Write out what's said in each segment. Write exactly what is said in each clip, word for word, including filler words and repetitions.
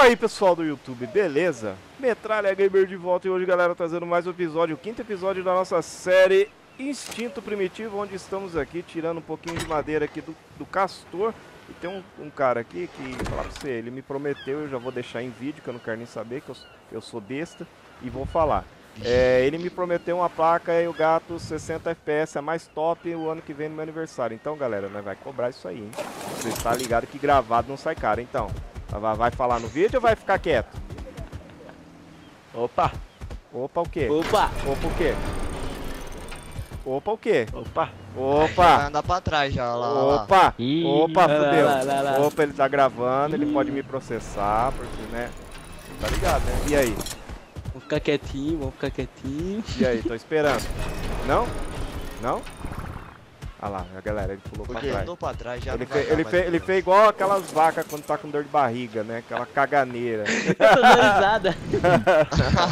Fala aí pessoal do YouTube, beleza? Metralha Gamer de volta e hoje, galera, trazendo mais um episódio, o quinto episódio da nossa série Instinto Primitivo, onde estamos aqui tirando um pouquinho de madeira aqui do, do Castor. E tem um, um cara aqui que, falar pra você, ele me prometeu, eu já vou deixar em vídeo, que eu não quero nem saber, que eu, eu sou besta e vou falar. É, ele me prometeu uma placa e o gato sessenta F P S é mais top o ano que vem no meu aniversário. Então, galera, nós vai cobrar isso aí, hein? Você está ligado que gravado não sai caro, então. Vai falar no vídeo ou vai ficar quieto? Opa! Opa o quê? Opa! Opa o quê? Opa o quê? Opa! Opa! Vai andar pra trás já, lá, lá, lá. Opa! Ih, opa, fudeu! Lá, lá, lá, lá. Opa, ele tá gravando, ele pode me processar, porque, né? Tá ligado, né? E aí? Vamos ficar quietinho, vamos ficar quietinho. E aí, tô esperando. Não? Não? Ah lá, a galera, ele pulou pra trás. pra trás. Já ele fez fe, ele fe, ele fe igual aquelas vacas quando tá com dor de barriga, né? Aquela caganeira. Eu tô dorizada.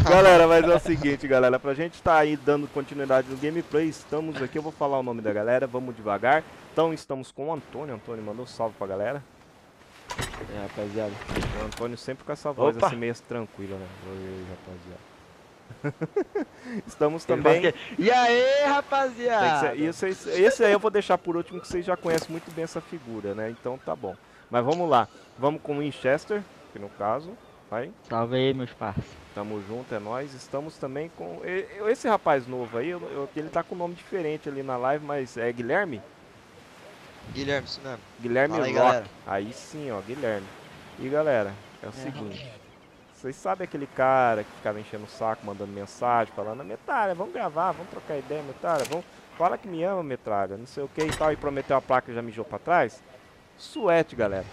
Galera, mas é o seguinte, galera. Pra gente tá aí dando continuidade no gameplay, estamos aqui. Eu vou falar o nome da galera, vamos devagar. Então, estamos com o Antônio. Antônio mandou um salve pra galera. É, rapaziada. O Antônio sempre com essa voz Opa. assim, meio tranquila, né? Oi, rapaziada. Estamos também. E aí, rapaziada? Isso, isso, esse aí eu vou deixar por último, que vocês já conhecem muito bem essa figura, né? Então tá bom. Mas vamos lá. Vamos com o Winchester, que no caso. Vai. Salve aí, meus parceiros. Tamo junto, é nóis. Estamos também com. Esse rapaz novo aí, ele tá com um nome diferente ali na live, mas é Guilherme? Guilherme, isso mesmo. Guilherme Rock. Galera. Aí sim, ó, Guilherme. E galera, é o é. seguinte. Vocês sabem aquele cara que ficava enchendo o saco, mandando mensagem, falando, Metralha, vamos gravar, vamos trocar ideia, Metralha, vamos... Fala que me ama, Metralha, não sei o que e tal, e prometeu a placa e já mijou pra trás? Suete, galera.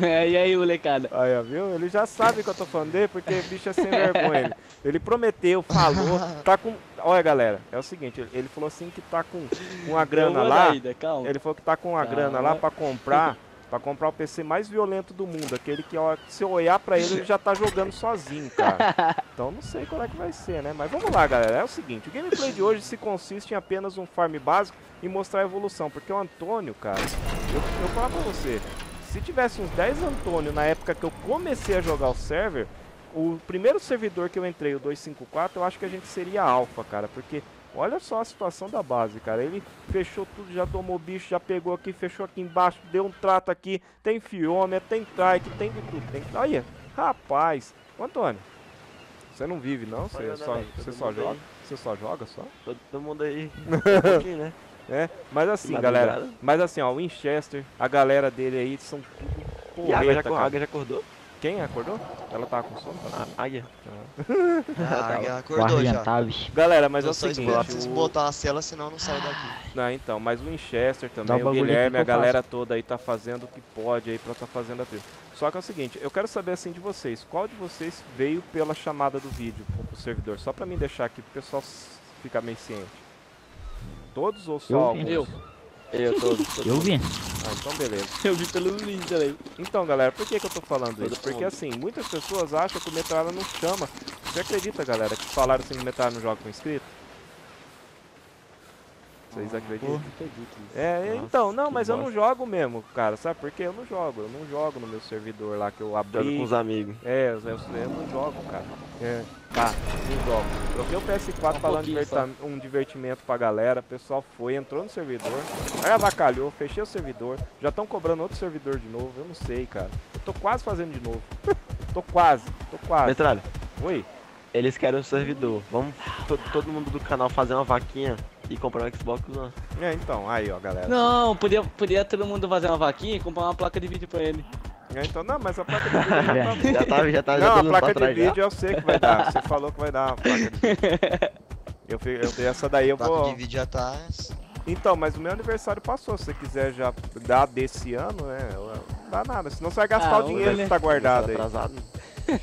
É, e aí, molecada? Aí, ó, viu? Ele já sabe que eu tô falando dele, porque o bicho é sem vergonha. Ele, ele prometeu, falou, tá com... Olha, galera, é o seguinte, ele falou assim que tá com uma grana lá... Daída, calma. Ele falou que tá com uma calma. grana lá pra comprar... Pra comprar o P C mais violento do mundo, aquele que ó, se eu olhar pra ele, ele já tá jogando sozinho, cara. Então não sei qual é que vai ser, né? Mas vamos lá, galera, é o seguinte, o gameplay de hoje se consiste em apenas um farm básico e mostrar a evolução, porque o Antônio, cara, eu, eu falar pra você, se tivesse uns dez Antônio na época que eu comecei a jogar o server, o primeiro servidor que eu entrei, o dois cinco quatro, eu acho que a gente seria alfa, cara, porque... Olha só a situação da base, cara. Ele fechou tudo, já tomou bicho, já pegou aqui, fechou aqui embaixo, deu um trato aqui. Tem Fiona, tem trike, tem de tudo. Tem... Olha, rapaz. Antônio, você não vive não? Você só, aí, você só joga? Aí. Você só joga só? Todo mundo aí. Um pouquinho, né? É, mas assim, Nada galera. Mas assim, ó, o Winchester, a galera dele aí são tudo porra. A águia já acordou? Quem acordou? Ela tava com sono? Tá? A águia. Ah. Ah, a águia acordou já. Galera, mas eu sei que eu preciso botar a cela, senão não sai daqui. Não, então, mas o Winchester também, o Guilherme, a galera toda aí tá fazendo o que pode aí pra tá fazendo a trilha. Só que é o seguinte, eu quero saber assim de vocês, qual de vocês veio pela chamada do vídeo pro servidor? Só pra mim deixar aqui pro pessoal ficar meio ciente. Todos ou só alguns? Eu. Eu, tô, tô, tô. eu vi. Ah, então beleza. Eu vi pelo link também. Então, galera, por que que eu tô falando isso? Porque assim, muitas pessoas acham que o Metralha não chama. Você acredita, galera, que falaram assim que o Metralha não joga com inscrito? Vocês acreditam? Eu acredito. É, então, não, mas eu não jogo mesmo, cara, sabe por quê? Eu não jogo, eu não jogo no meu servidor lá que eu abri. Jogo com os amigos. É, eu, eu, eu não jogo, cara. É. Tá, não jogo. Troquei o P S quatro um pra lá diverta... um divertimento pra galera, o pessoal foi, entrou no servidor, aí avacalhou, fechei o servidor, já estão cobrando outro servidor de novo, eu não sei, cara. Eu tô quase fazendo de novo. tô quase, tô quase. Metralha. Oi? Eles querem um servidor, vamos todo mundo do canal fazer uma vaquinha. E comprar um Xbox One. É, então, aí ó, galera. Não, podia, podia todo mundo fazer uma vaquinha e comprar uma placa de vídeo pra ele. É, então, não, mas a placa de vídeo já tá... Já tá, já não, a placa de vídeo já. eu sei que vai dar, você falou que vai dar a placa de vídeo. Eu, eu, essa daí eu vou... A placa de vídeo já tá... Então, mas o meu aniversário passou, se você quiser já dar desse ano, né, não dá nada, senão você vai gastar ah, o dinheiro olha. que tá guardado atrasado. aí.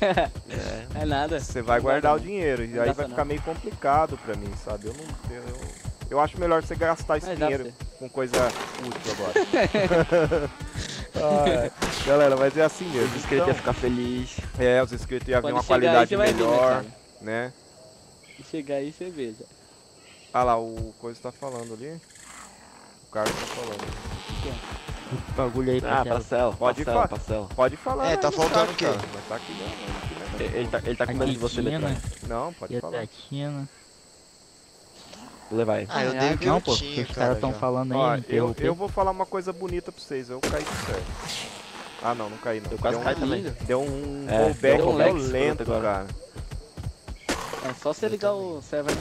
É, é nada. Você vai não guardar não. o dinheiro, e aí vai ficar não. meio complicado pra mim, sabe, eu não... Eu... Eu acho melhor você gastar esse dinheiro com coisa útil agora. ah, é. Galera, mas é assim mesmo. Os inscritos então, iam ficar felizes. É, os inscritos iam ver uma qualidade aí, melhor, ver, né? Se chegar aí, você veja. Ah lá, o coisa tá falando ali. O Carlos tá falando. O que é? Bagulho aí, ah, parcela. Pode falar. Pode falar. É, tá faltando o quê? Mas tá aqui não. Ele tá, ele tá com medo de você, Letra. Não, pode falar. Vou levar ele. Ah, eu dei o que eu tinha, cara. Os caras tão falando aí. Eu vou falar uma coisa bonita pra vocês. Eu caí de certo. Ah, não, não caí não. Eu quase caí também. Deu um rollback violento, cara. É só você ligar o server.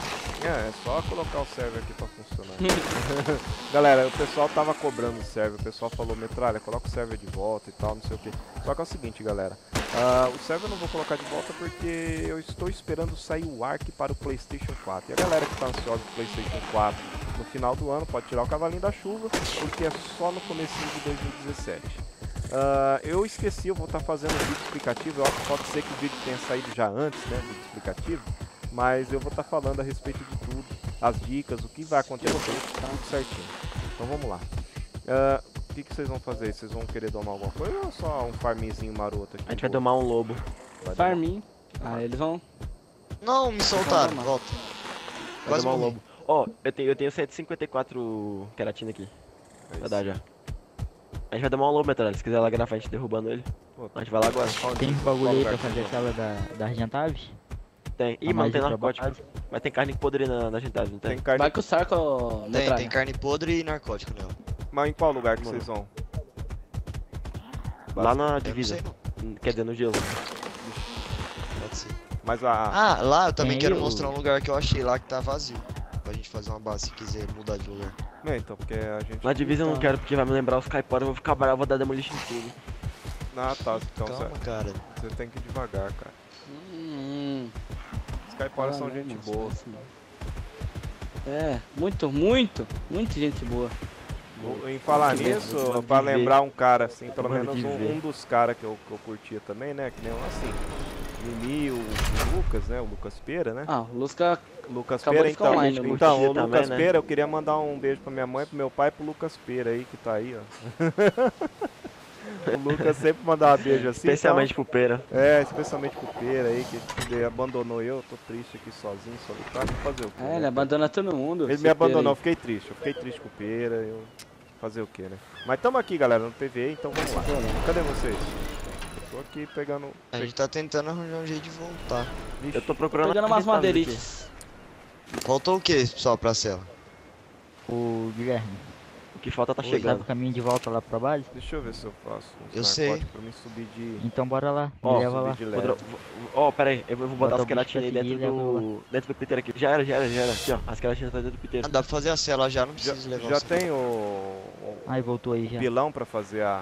É, é só colocar o server aqui pra funcionar. Galera, o pessoal tava cobrando o server, o pessoal falou, Metralha, coloca o server de volta e tal, não sei o que. Só que é o seguinte, galera, uh, o server eu não vou colocar de volta porque eu estou esperando sair o Ark para o PlayStation quatro. E a galera que tá ansiosa pro PlayStation quatro no final do ano pode tirar o cavalinho da chuva, porque é só no comecinho de dois mil e dezessete. Uh, eu esqueci, eu vou estar tá fazendo um vídeo explicativo, eu acho que pode ser que o vídeo tenha saído já antes, né, do explicativo. Mas eu vou estar tá falando a respeito de tudo, as dicas, o que vai acontecer, tudo certinho. Então vamos lá. Uh, o que, que vocês vão fazer? Vocês vão querer domar alguma coisa ou só um farmzinho maroto aqui? A gente vai domar um lobo. Vai farminho. Domar. Ah, eles vão... Não, me soltaram, volta. Vai domar um lobo. Ó, oh, eu, tenho, eu tenho cento e cinquenta e quatro queratina aqui. É, vai dar já. A gente vai domar um lobo, Metralha. Se quiser lá gravar a gente derrubando ele. Pô, a gente vai lá agora. Tem bagulho aí pra fazer aquela da, da Argentavi? Tem. Ih, mano, tem narcótico. Mas tem carne podre na, na Gentavis, não tem? Tem carne... Vai com o sarco, tem, Metralha. Tem carne podre e narcótico, não. Mas em qual lugar que vocês vão? Lá na divisa. Quer dizer, no gelo. Pode ser. Mas a... Ah, lá eu também tem quero eu... mostrar um lugar que eu achei lá que tá vazio. Pra gente fazer uma base se quiser mudar de lugar. Não, então, porque a gente... Na divisa eu não quero porque vai me lembrar os caiporas, eu vou ficar bravo, vou dar demolition em tudo. Ah, tá. Então, calma, você... cara. Você tem que ir devagar, cara. Hum... Caipora são gente boa. É, muito, muito, muito gente boa. Em falar nisso, pra lembrar um cara assim, pelo menos um, um dos caras que eu, que eu curtia também, né? Que nem um assim, Mimi, o, o Lucas, né? O Lucas Pera, né? Ah, o Lucas... Lucas Pera, então, online, então, então o Lucas também, né? Pera, eu queria mandar um beijo pra minha mãe, pro meu pai e pro Lucas Pera aí, que tá aí, ó. O Lucas sempre mandava beijo assim. Especialmente então... pro Pera. É, especialmente pro Pera aí, que ele abandonou eu. Tô triste aqui sozinho, solitário. Fazer o quê? É, ele né? abandona todo mundo. Ele me abandonou, eu fiquei triste. Eu fiquei triste com o Pera. Eu... Fazer o quê, né? Mas tamo aqui, galera, no P V E, então vamos lá. Cadê vocês? Eu tô aqui pegando. A gente tá tentando arranjar um jeito de voltar. Vixe, eu tô procurando. Tô pegando umas madeirites. Faltou o que, pessoal, pra cela? O Guilherme. O que falta tá Oi, chegando. O caminho de volta lá pra base? Deixa eu ver se eu faço. Eu sei. Pra mim subir de... Então bora lá. Ó, leva lá. Ó, oh, pera aí. Eu vou botar Bota as queratinas aí dentro do... Dentro do piteiro aqui. Já era, já era, já era. Aqui, ó. As queratinas tá dentro do piteiro. Ah, dá pra fazer a cela já, não precisa levar. Já tem o... Aí voltou aí já. Pilão pra fazer a...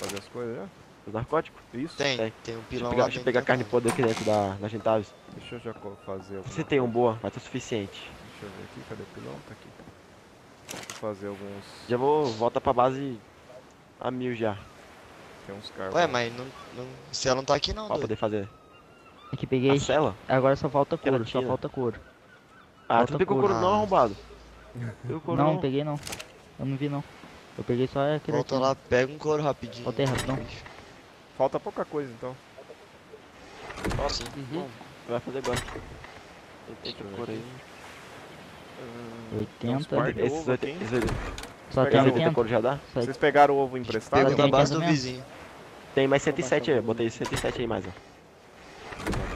Fazer as coisas já? Os narcóticos? Isso? Tem, tem, tem um pilão lá. Deixa eu pegar a carne podre aqui dentro da, da Gentavis. Deixa eu já fazer... Você tem um boa, vai ser o suficiente. Deixa eu ver aqui, cadê o pilão? Tá aqui. Fazer alguns... Já vou... Volta pra base a mil já. Tem uns carros. Ué, mas não... não se ela não tá aqui não, pra poder fazer. Aqui peguei... A cela? Agora só falta couro, Queratina. Só falta couro. Ah, falta tu não pegou couro, couro não, arrombado? Couro não, não, peguei não. Eu não vi não. Eu peguei só aquele... Volta lá, pega um couro rapidinho. Voltei rapidão. Falta pouca coisa então. Nossa, uhum. Vai fazer agora. Eita, couro aí. oitenta, esses oitenta. Só tem oitenta já dá? Vocês pegaram o ovo emprestado? Pegou da base do vizinho. Tem mais cento e sete aí, botei cento e sete aí mais, ó.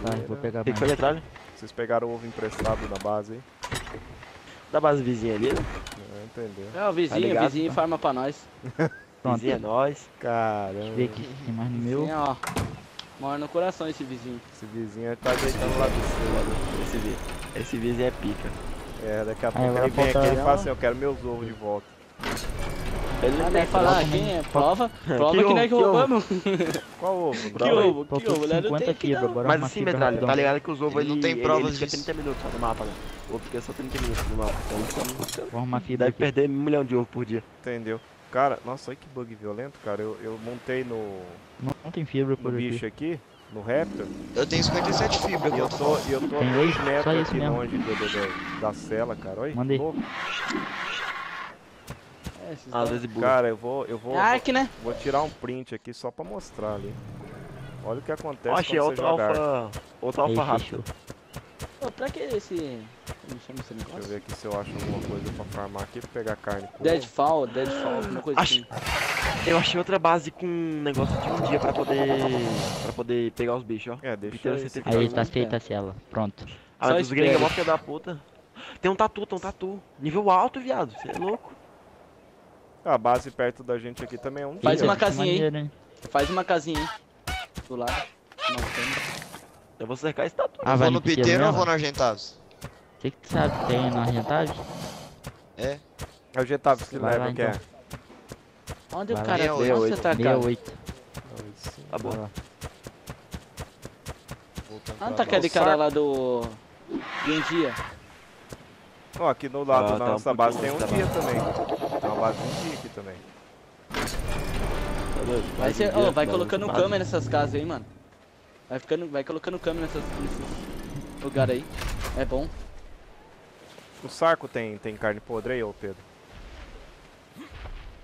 Vai, vou pegar mais. Foi Metralha? Vocês pegaram o ovo emprestado da base aí? Da base vizinha ali, né? Não, entendeu. É, o vizinho, tá o vizinho tá? Farma pra nós. Vizinho é nós. Caramba. Deixa eu ver aqui, tem mais no meu. Sim, ó. Mora no coração esse vizinho. Esse vizinho tá deitando lá do seu. Esse vizinho, esse vizinho é pica. É, daqui a pouco ele vem aqui e fala assim, eu quero meus ovos de volta. Ele não quer falar quem é, prova, prova que nós roubamos. Qual ovo? Que ovo, que ovo, ele não tem fibra, bora. Mas assim, Metralha, tá ligado que os ovos ele não tem provas de trinta minutos só no mapa, né? O ovo fica só trinta minutos no mapa. Forma fibra. Deve perder um milhão de ovos por dia. Entendeu? Cara, nossa, olha que bug violento, cara. Eu, eu montei no... Não tem fibra por aqui. Bicho aqui. No Raptor? Eu tenho cinquenta e sete fibras. E eu tô, eu tô dois metros aqui mesmo. Longe do, do, do, da cela, cara. Olha, mandei. Louco. É, ah, cara, eu vou, eu vou, Ark, né? Vou tirar um print aqui só pra mostrar ali. Olha o que acontece. Achei, quando você jogar. Achei, outro Alfa Raptor. pra que esse... Chama esse negócio? Deixa eu ver aqui se eu acho alguma coisa pra farmar aqui, pra pegar carne. Deadfall, Deadfall, alguma coisa acho... assim. Eu achei outra base com um negócio de um dia pra poder... Pra poder pegar os bichos, ó. É, deixa eu... Aí tá feita a cela, pronto. Ah, mas os gringos mó filha da puta. Tem um tatu, tem um tatu. Nível alto, viado, você é louco. A base perto da gente aqui também é um... Faz dia. uma casinha maneiro, aí. Hein? Faz uma casinha aí. Do lado. Não tem... Eu vou cercar esse tatu. Ah, vou no piteiro ou vou no Argentavis? Você que sabe que tem no Argentavis? É. É o Gentavis que leva, que é. Onde o cara deu? Onde você tá, cara? sessenta e oito. Tá bom. Ah, não tá aquele cara lá do... Gendia. Ó, aqui do lado da nossa base tem um dia também. Tem uma base de um dia aqui também. Vai colocando câmera nessas casas aí, mano. Vai, ficando, vai colocando câmera nessas, nesses lugares aí. É bom. O sarco tem, tem carne podre aí, ô Pedro?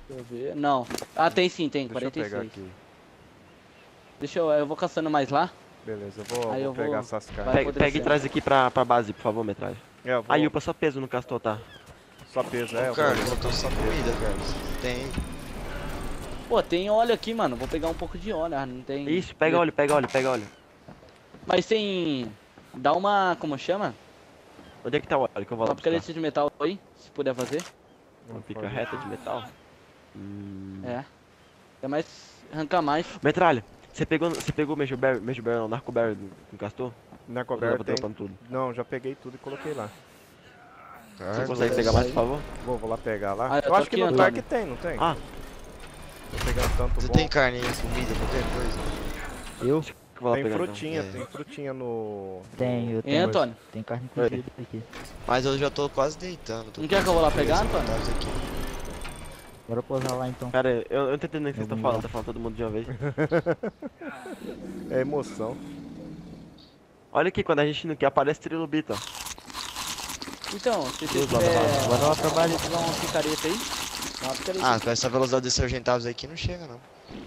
Deixa eu ver. Não. Ah, tem sim, tem. Deixa quarenta e seis. Eu pegar aqui. Deixa eu... Eu vou caçando mais lá. Beleza, eu vou, aí vou eu pegar vou... essas carnes. Pega, pega e traz aqui pra, pra base, por favor, metragem. É, eu vou... Aí, upa só peso no Castor, tá? Só peso, é. Ô, Carlos, eu tô só comida, Carlos. Tem... Pô, tem óleo aqui, mano. Vou pegar um pouco de óleo, ah, não tem... Isso, pega óleo, pega óleo, pega óleo. Mas tem... Dá uma... como chama? Onde é que tá o óleo que eu vou lá buscar? Uma picareta de metal aí, se puder fazer. Uma picareta de metal? Hum... É. Até mais... arrancar mais. Metralha, você pegou... Você pegou o Major Berry... Major Berry não, Narco Berry com Castor? Narco Berry tem... Tudo? Não, já peguei tudo e coloquei lá. Você ah, consegue pegar mais, por favor? Vou, vou lá pegar lá. Ah, eu eu acho que no Tark tem, não tem? Ah. Tanto você bom. Tem carne e comida, qualquer coisa? Eu? Tem frutinha, tem frutinha no... Tem, eu tenho. Antônio? Tem carne e comida aqui. Mas eu já tô quase deitando. Tô não quer que eu vou lá pegar, Antônio? Aqui. Bora posar lá então. Cara, eu, eu não tô entendendo o que vocês estão falando, tá falando todo mundo de uma vez. É emoção. Olha aqui, quando a gente não quer, aparece trilobita. Então, se você quiser... Bora lá pra baixo, tirar uma picareta aí. Ah, com essa velocidade desse Argentavis aí que não chega não.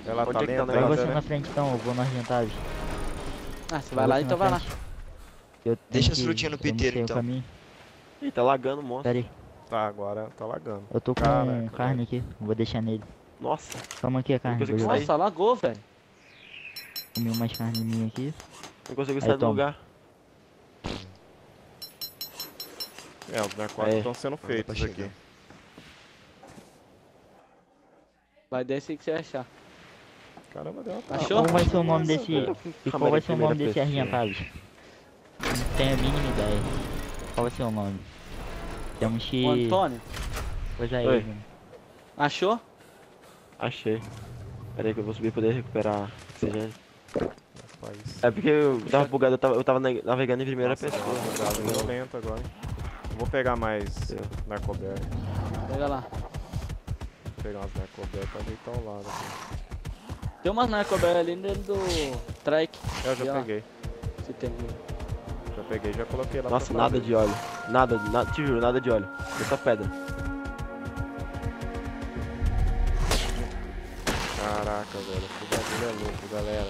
Ela tá lenta, vai você na frente então, eu vou no Argentavis. Ah, você vai lá então, vai lá. Deixa as frutinhas no piteiro então. Ih, tá lagando o monstro. Pera aí. Tá, agora tá lagando. Eu tô com carne aqui, vou deixar nele. Nossa. Toma aqui a carne. Nossa, lagou, velho. Comi umas carne minha aqui. Não consigo sair do lugar. É, os narcóticos estão sendo feitos aqui. Vai descer aí que você achar. Caramba, deu uma tá. Achou? Qual vai ser o nome desse... E qual vai ser o nome desse Argentavis? Não tenho a mínima ideia. Qual vai ser o nome? Temos que... O Antônio? Pois aí, Oi. Mano. Achou? Achei. Pera aí que eu vou subir pra poder recuperar oxigênio. É porque eu tava bugado, eu tava, eu tava navegando em primeira Nossa, pessoa. Tá lento agora, hein? Eu vou pegar mais na coberta. Pega lá. Vou pegar umas narcobertas pra deitar ao lado. Aqui. Tem umas narcobertas ali dentro do trike. Eu já peguei. Você tem... Já peguei, já coloquei lá. Nossa, nada de óleo. Nada, nada, te juro, nada de óleo. Essa pedra. Caraca, velho. O bagulho é louco, galera.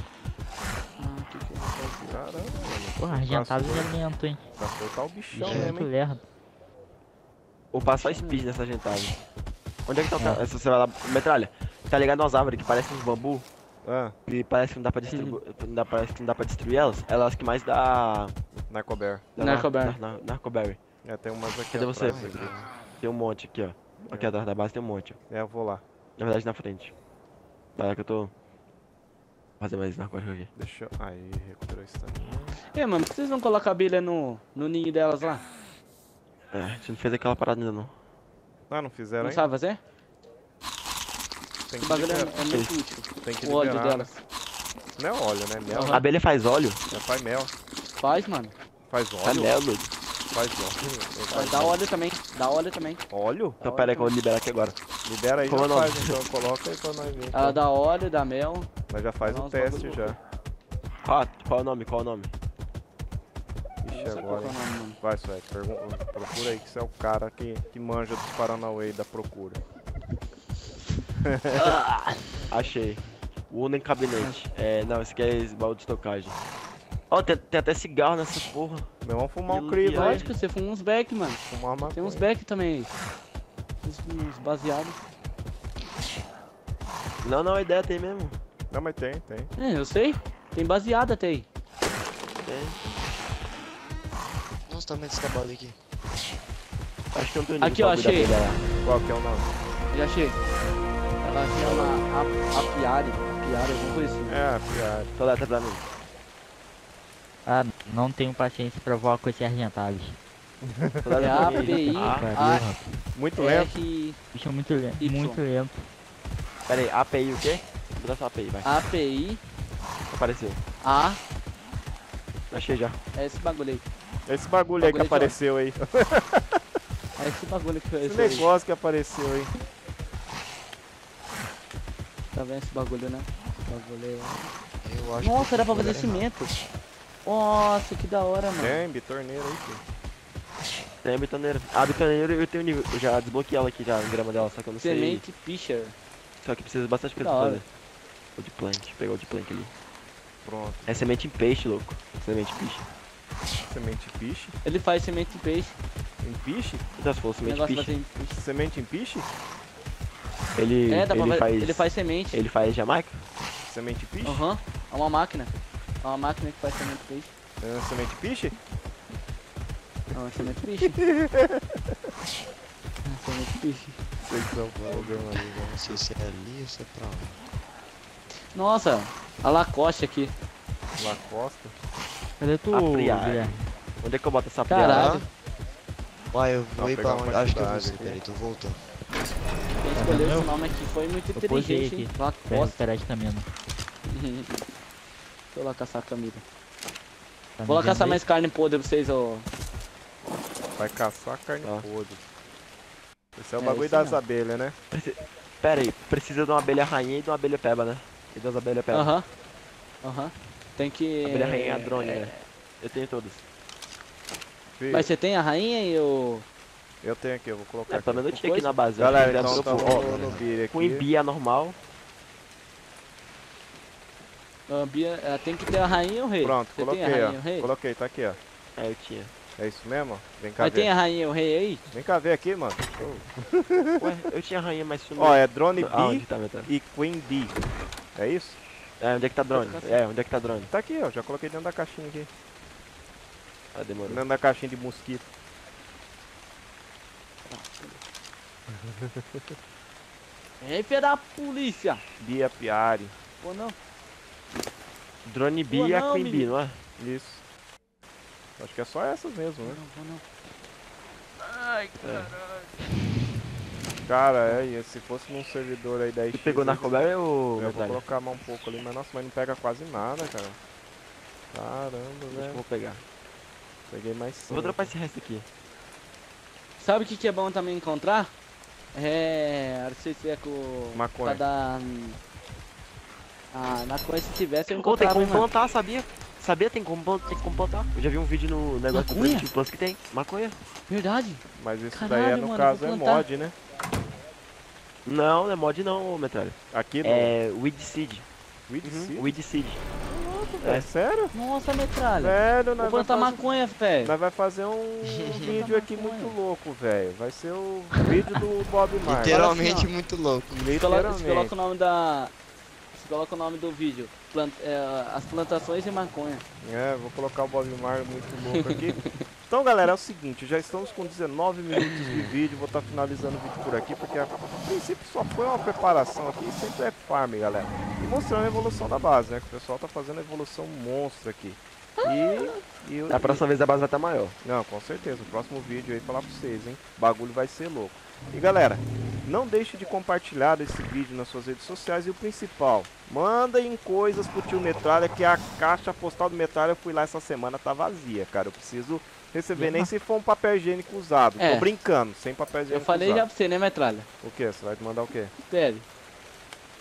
Ah, que que é? Caramba, velho. Porra, Argentavis é lento, hein? Pra soltar o bichão mesmo, hein? Lerdo. Vou passar speed nessa Argentavis. Onde é que tá o cara? É. Você vai lá, metralha. Tá ligado nas árvores que parecem uns bambu. Ah. E parece que não dá pra destruir. Parece que não dá pra destruir elas. Elas que mais dá. Narcoberry. Narcoberry. Nar Narcoberry. É, tem umas aqui. Cadê atrás, você? Aqui. Tem um monte aqui, ó. É. Aqui atrás da base tem um monte. Ó. É, eu vou lá. Na verdade, na frente. Vai lá que eu tô. Fazer mais narcótico aqui. Deixa eu. Aí, recuperou isso também. É, mano, por que vocês não colocam a abelha no, no ninho delas lá? É, a gente não fez aquela parada ainda não. Ah, não fizeram não ainda? Não sabe fazer? Tem que o bagulho liberar. É muito útil. Tem que o liberar. Óleo delas. Não é óleo, né? Mel. Uhum. A abelha faz óleo? É, faz mel. Faz, mano. Faz óleo? Faz mel, doido. Faz óleo. Faz dá óleo. óleo também. Dá óleo também. Óleo? Então pera aí que eu vou liberar aqui agora. Libera aí, já faz, então coloca aí pra nós ver. Ela dá óleo, dá mel. Mas já faz o teste já. Qual, qual é o nome? Qual é o nome? Agora, hein? Vai, Suete, procura aí que você é o cara que, que manja dos Paranauê da procura. Ah, achei. Wooden Cabinet. É, não, esse aqui é esse balde de estocagem. Ó, oh, tem, tem até cigarro nessa porra. Meu irmão fumar um crivo. Lógico, você fuma uns beck, mano. Fumar uma tem uns beck também. Uns, uns baseados. Não, não, a ideia tem mesmo. Não, mas tem, tem. É, eu sei. Tem baseada até aí. Tem. Nossa, tá meio descabado aqui. Acho que eu não tô indo. Aqui, ó, achei. Qual que é o nome? Já achei. Ela chama Apiary. Apiary, alguma coisa assim. É, Apiary. Tô lá, tá pra mim. Ah, não tenho paciência pra voar com esse Argentavi. É A P I. Muito lento. Bicho, muito lento. Muito lento. Pera aí, A P I o quê? Vou dar só A P I, vai. A P I. Apareceu. A. Achei já. É esse bagulho aí. É esse bagulho aí que apareceu aí. É esse bagulho que apareceu aí. Esse negócio que apareceu aí. Tá vendo esse bagulho, né? Esse bagulho aí. Eu acho. Nossa, era pra fazer cimento. Nossa, que da hora, mano. Tem bitorneira aí, filho. Tem bitorneira. Ah, bitorneira eu tenho nível. Eu já desbloqueei ela aqui, já, em grama dela, só que eu não sei. Semente Pisher. Só que precisa bastante coisa pra fazer. O de plank, pegar o de plank ali. Pronto. É semente em peixe, louco. Semente piche. Semente piche? Ele faz semente em peixe. Em piche? Então se for semente piche. Em piche. Semente em piche? Ele, é, dá ele, pra... faz... ele faz semente. Ele faz jamaica? Semente piche? Aham, uhum. É uma máquina. É uma máquina que faz semente peixe. É semente piche? Não, é semente piche. É semente piche. Sei que são folga, mano. Não sei se é ali ou se é pra lá. Nossa, a Lacosta aqui. Lacosta? Cadê tu? Apiary. Onde é que eu boto essa Apiary? Caralho. Uai, eu vou ir pra onde? Acho que eu vou. Peraí, tô voltando. Quem escolheu esse nome aqui foi muito inteligente, hein? Lacosta. Peraí, tá mesmo. Vou lá caçar a comida. Tá, vou lá caçar mais carne podre pra vocês, ó. Vai caçar carne ah. podre. Esse é o é, bagulho das não. abelhas, né? Preci... Pera aí, precisa de uma abelha rainha e de uma abelha peba, né? E das abelhas peba. Aham. Uh Aham. -huh. Uh -huh. Tem que... Abelha rainha a drone, é... né? Eu tenho todas. Mas você tem a rainha e o... Eu tenho aqui, eu vou colocar é, aqui. Pelo menos eu tinha aqui na base. Galera, então, então, tá ó, no Bia aqui. Queen Bee é normal. A Bia, ela tem que ter a rainha e o rei. Pronto, você coloquei, rainha, ó. Rei? Coloquei, tá aqui, ó. É, eu tinha. É isso mesmo? Vem cá mas ver. Mas tem a rainha e o rei aí? Vem cá ver aqui, mano. Oh. Ué, eu tinha a rainha, mas sumiu. Ó, é Drone Bee ah, tá, tá. e Queen Bee. É isso? É, onde é que tá Drone? Assim. É, onde é que tá Drone? Tá aqui, ó. Já coloquei dentro da caixinha aqui. Ah, demorou. Dentro da caixinha de mosquito. É pela polícia. Bia Apiary. Pô, não. Drone Bee e a Queen Bee, não é? Isso. Acho que é só essas mesmo, né? Não, não, não. Ai, caralho. É. Cara, é, se fosse num servidor aí daí. Você pegou narcobel ou... Eu vou colocar a mão um pouco ali, mas nossa, mas não pega quase nada, cara. Caramba, velho. Acho que vou pegar. Peguei mais cinco. Vou dropar esse resto aqui. Sabe o que, que é bom também encontrar? É... Não sei se é com... Maconha. Cada... Ah, na coisa se tivesse eu encontrava, oh, tem como plantar, sabia? Sabia? Tem como, tem como plantar? Eu já vi um vídeo no negócio maconha? do plano que tem. Maconha. Verdade. Mas isso Caralho, daí é, no mano, caso é mod, né? Não, não é mod não, Metralha. Aqui não? É Weedseed. Weedseed? Uhum. Weedseed. É. é sério? Nossa, Metralha. Velho, nós vamos plantar fazer... maconha, velho. Nós vai fazer um vídeo aqui muito louco, velho. Vai ser o vídeo do Bob Mar. Literalmente assim, muito louco. Literalmente. Coloca o nome da... Coloca o nome do vídeo, Plant, é, as plantações e maconha. É, vou colocar o Bob Mar muito louco aqui. Então galera, é o seguinte, já estamos com dezenove minutos de vídeo, vou estar tá finalizando o vídeo por aqui, porque a princípio só foi uma preparação aqui, sempre é farm, galera. E mostrando a evolução da base, né, que o pessoal tá fazendo a evolução monstra aqui. E, e eu, a próxima e... vez a base vai estar tá maior. Não, com certeza, o próximo vídeo aí falar pra vocês, hein, o bagulho vai ser louco. E galera, não deixe de compartilhar esse vídeo nas suas redes sociais e o principal, mandem coisas pro tio Metralha, que a caixa postal do Metralha eu fui lá essa semana, tá vazia, cara, eu preciso receber, uhum. nem se for um papel higiênico usado, é. tô brincando, sem papel higiênico usado. Eu falei usado. já pra você, né, Metralha? O que? Você vai te mandar o que? Espere,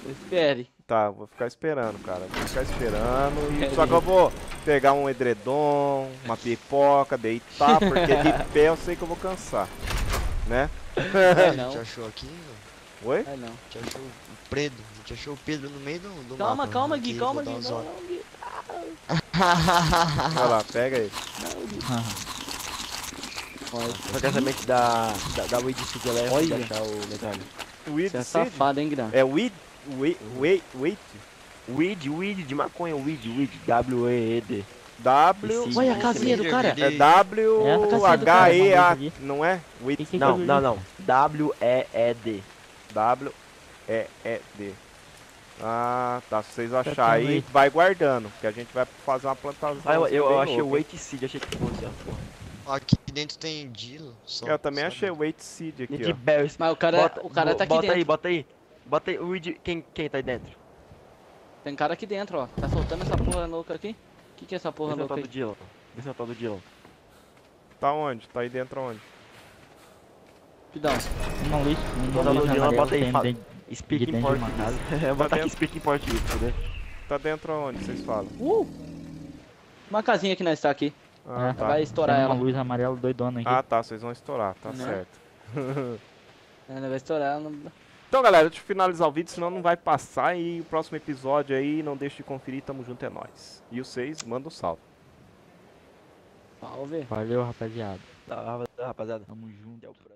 espere. Tá, vou ficar esperando, cara, vou ficar esperando, e... só que eu vou pegar um edredom, uma pipoca, deitar, porque de pé eu sei que eu vou cansar, né? É, a gente achou aqui, Oi? Ah, não. A gente achou o Pedro, a gente achou o Pedro no meio do, do calma, mapa. Calma, Gui, calma, Gui, calma, Gui. Olha lá, pega aí. Olha, só quer saber da, da, da Weedseed, ela é fácil de achar o metralha. Weedseed? É safado, hein, Guilherme? É Weed, Weed, Weed, Weed, Weed, Weed de maconha, Weed, Weed, W E E D. W... Olha a casinha do cara. É W H E A, não é? Não, não, não. W E E D. W E E D. Ah, tá. Se vocês acharem aí, vai guardando. Que a gente vai fazer uma plantação. Ah, eu, eu achei o Weedseed, achei que fosse a porra. Aqui dentro tem dilo. Só, eu também achei o Weedseed aqui, ó. Mas o cara, bota, o cara tá aqui bota dentro. Bota aí, bota aí. Bota aí o quem, quem tá aí dentro? Tem cara aqui dentro, ó. Tá soltando essa porra louca aqui. O que, que é essa porra louca? Esse é o tal do Dylan. Tá onde? Tá aí dentro onde? Pidão. Não, lixo. Não, não, não, não, bota aí. Fala. Speak in português. Eu vou botar aqui speak in português, entendeu? Tá dentro onde vocês falam? Uh! Uma casinha que nós tá aqui. Ah, é, tá. Vai estourar tem ela. Uma luz amarela doidona aqui. Ah, tá. Vocês vão estourar. Tá não. certo. Não, não vai estourar. Não... Então, galera, deixa eu finalizar o vídeo, senão não vai passar. E o próximo episódio aí, não deixe de conferir. Tamo junto, é nóis. E vocês, mandam um salve. Salve. Valeu, rapaziada. Tá, rapaziada. Tamo junto, é o próximo.